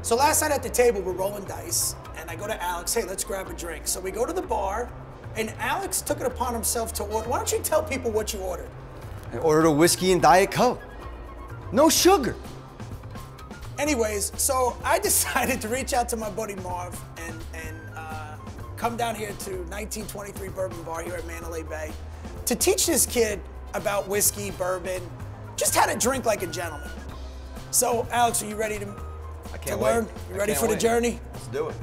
So last night at the table, we're rolling dice, and I go to Alex, hey, let's grab a drink. So we go to the bar, and Alex took it upon himself to order. Why don't you tell people what you ordered? I ordered a whiskey and Diet Coke. No sugar. Anyways, so I decided to reach out to my buddy Marv and come down here to 1923 Bourbon Bar here at Mandalay Bay to teach this kid about whiskey, bourbon, just how to drink like a gentleman. So Alex, are you ready to... I can't wait. Learn? You ready for the journey? Let's do it.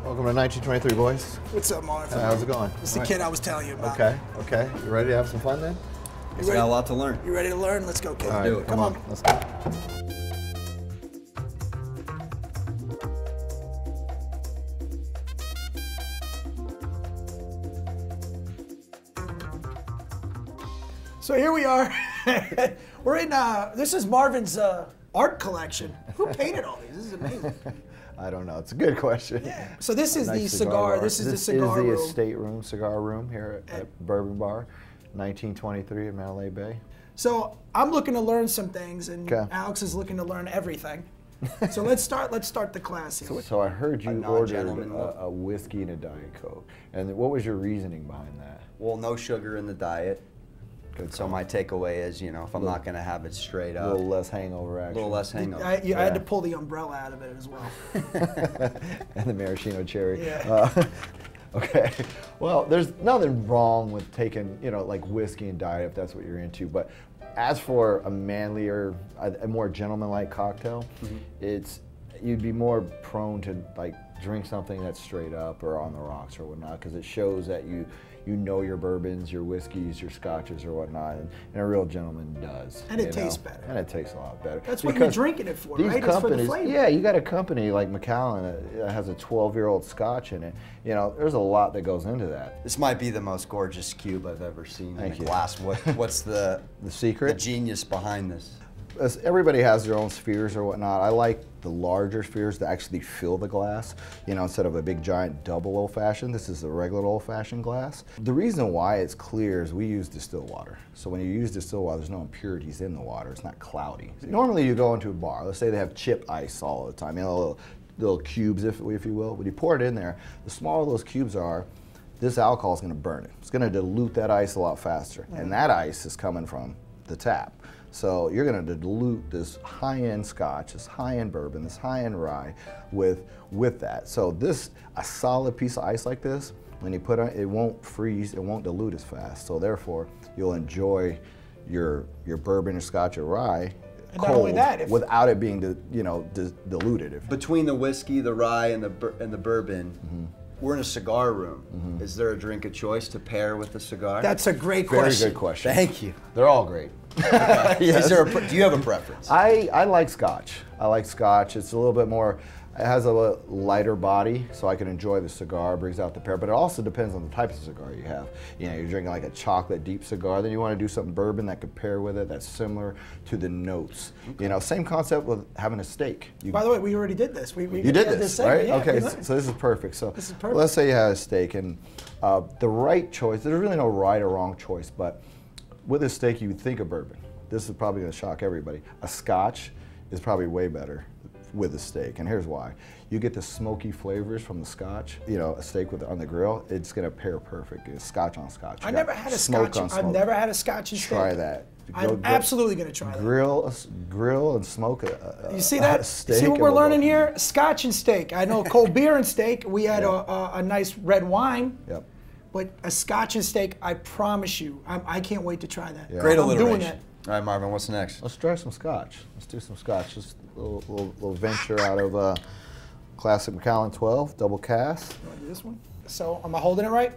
Welcome to 1923, boys. What's up, Marv? How's it going? It's the kid I was telling you about. Okay, okay. You ready to have some fun then? We got a lot to learn. You ready to learn? Let's go, kid. All right, do it. Come on. Let's go. So here we are. We're in, this is Marvin's art collection. Who painted all these? This is amazing. I don't know. It's a good question. Yeah. So this is the cigar. This is the cigar room. This is the estate room, cigar room here at Bourbon Bar, 1923 at Mandalay Bay. So I'm looking to learn some things, and okay. Alex is looking to learn everything. So let's start the class here. So I heard you ordered a whiskey and a Diet Coke. And what was your reasoning behind that? Well, no sugar in the diet. So my takeaway is, you know, if I'm not going to have it straight up. A little less hangover action. A little less hangover. I had to pull the umbrella out of it as well. And the maraschino cherry. Yeah. Okay. Well, there's nothing wrong with taking, you know, like whiskey and diet if that's what you're into. But as for a manlier, a more gentleman-like cocktail, it's you'd be more prone to, like, drink something that's straight up or on the rocks or whatnot, because it shows that you know your bourbons, your whiskeys, your scotches or whatnot, and a real gentleman does. And it tastes better. And it tastes a lot better. That's what you're drinking it for, right? It's for the flavor. Yeah, you got a company like Macallan that has a 12-year-old scotch in it. You know, there's a lot that goes into that. This might be the most gorgeous cube I've ever seen in a glass. What's the secret? The genius behind this? Everybody has their own spheres or whatnot. I like the larger spheres that actually fill the glass. You know, instead of a big giant double old-fashioned, this is a regular old-fashioned glass. The reason why it's clear is we use distilled water. So when you use distilled water, there's no impurities in the water. It's not cloudy. Normally you go into a bar, let's say they have chip ice all the time, you know, little cubes, if you will. When you pour it in there, the smaller those cubes are, this alcohol is going to burn it. It's going to dilute that ice a lot faster. Mm-hmm. And that ice is coming from the tap. So you're going to dilute this high-end scotch, this high-end bourbon, this high-end rye with that. So this, a solid piece of ice like this, when you put on it won't freeze, it won't dilute as fast. So therefore, you'll enjoy your bourbon or scotch or rye and cold, not only that, without it being diluted. Between the whiskey, the rye, and the bourbon, we're in a cigar room. Is there a drink of choice to pair with the cigar? That's a great question. Very good question. Thank you. They're all great. Is there do you have a preference? I like scotch. I like scotch. It's a little bit more, it has a lighter body, so I can enjoy the cigar, brings out the pear, but it also depends on the type of cigar you have. You know, you're drinking like a chocolate deep cigar, then you want to do something bourbon that could pair with it that's similar to the notes. Okay. You know, same concept with having a steak. By the way, we already did this. You did this, right? Yeah, okay, so this is perfect. So this is perfect. Let's say you had a steak, and the right choice, there's really no right or wrong choice, but with a steak, you would think of bourbon. This is probably gonna shock everybody. A scotch is probably way better with a steak, and here's why. You get the smoky flavors from the scotch. You know, a steak on the grill, it's gonna pair perfect. It's scotch on scotch. I never had a scotch. I've never had a scotch and steak. Try that. I'm absolutely gonna try that. Grill and smoke a You see that? Steak, see what we're learning here? Scotch and steak. I know cold beer and steak. We had a nice red wine. Yep. But a scotch and steak, I promise you, I can't wait to try that. Yeah. Great alliteration. I'm doing it. All right, Marvin, what's next? Let's try some scotch. Let's do some scotch. Just a little venture out of classic Macallan 12, double cast. You want to do this one? So, am I holding it right?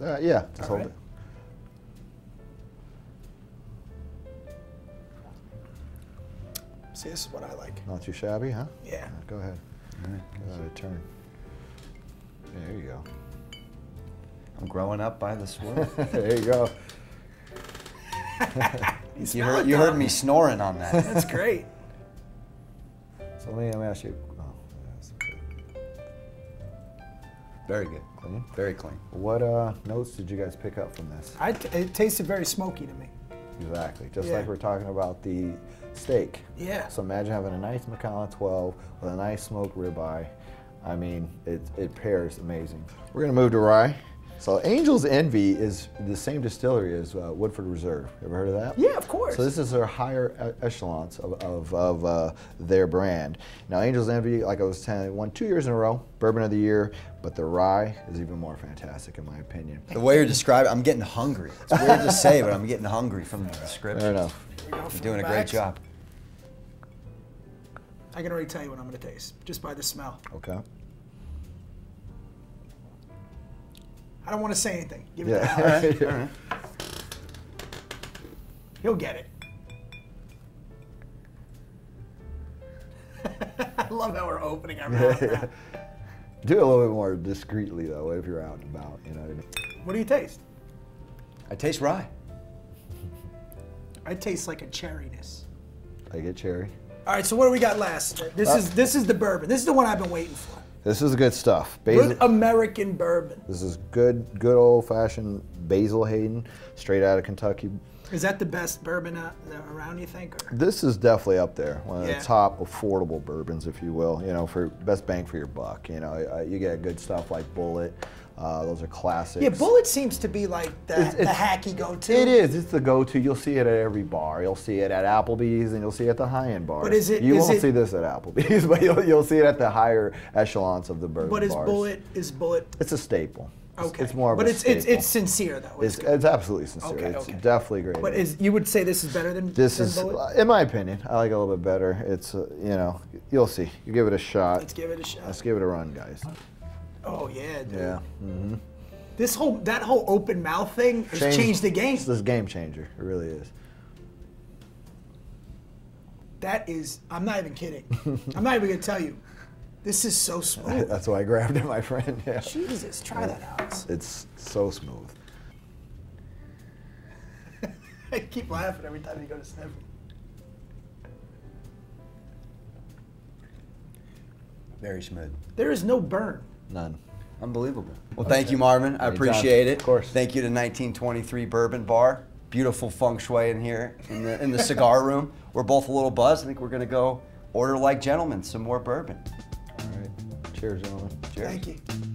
Yeah, just hold it. See, this is what I like. Not too shabby, huh? Yeah. Right, go ahead. All right, give that a turn. There you go. I'm growing up by the swirl. There you go. you heard me snoring on that. That's great. So let me ask you. Oh, that's okay. Very good. Clean. Very clean. What notes did you guys pick up from this? It tasted very smoky to me. Exactly. Just like we're talking about the steak. Yeah. So imagine having a nice Macallan 12 with a nice smoked ribeye. I mean, it pairs amazing. We're going to move to rye. So Angel's Envy is the same distillery as Woodford Reserve. Ever heard of that? Yeah, of course. So this is their higher echelons of their brand. Now Angel's Envy, like I was telling you, won 2 years in a row, Bourbon of the Year, but the rye is even more fantastic in my opinion. The way you're describing, I'm getting hungry. It's weird to say, but I'm getting hungry from the description. Fair enough. You're doing a great job. I can already tell you what I'm going to taste, just by the smell. Okay. I don't want to say anything. Give it that. All right. He'll get it. I love how we're opening our mouth. Do it a little bit more discreetly, though, if you're out and about. You know what I mean? What do you taste? I taste rye. I taste like a cherriness. I get cherry. All right, so what do we got last? This is the bourbon. This is the one I've been waiting for. This is good stuff. Good American bourbon. This is good old-fashioned Basil Hayden, straight out of Kentucky. Is that the best bourbon around, you think? Or? This is definitely up there, one of the top affordable bourbons, if you will. You know, for best bang for your buck. You know, you get good stuff like Bulleit. Those are classics. Yeah, Bulleit seems to be like the hacky go-to. It is. It's the go-to. You'll see it at every bar. You'll see it at Applebee's, and you'll see it at the high-end bars. But you won't see this at Applebee's, but you'll see it at the higher echelons of the bourbon bars. Is Bulleit? It's a staple. Okay. It's more of it's sincere though. It's absolutely sincere. Okay, it's definitely great. But you would say this is better than Bulleit? In my opinion, I like it a little bit better. It's you know, you'll see. You give it a shot. Let's give it a shot. Let's give it a run, guys. Oh yeah, dude. Yeah. Mm-hmm. That whole open mouth thing has changed the game. It's this game changer. It really is. That is. I'm not even kidding. I'm not even gonna tell you. This is so smooth. That's why I grabbed it, my friend. Yeah. Jesus, try that out. It's so smooth. I keep laughing every time you go to sniff it. Very smooth. There is no burn. None. Unbelievable. Well, thank you, Marvin. I appreciate it. Of course. Thank you to 1923 Bourbon Bar. Beautiful feng shui in here, in the cigar room. We're both a little buzzed. I think we're gonna go order like gentlemen some more bourbon. Cheers, gentlemen. Cheers. Thank you.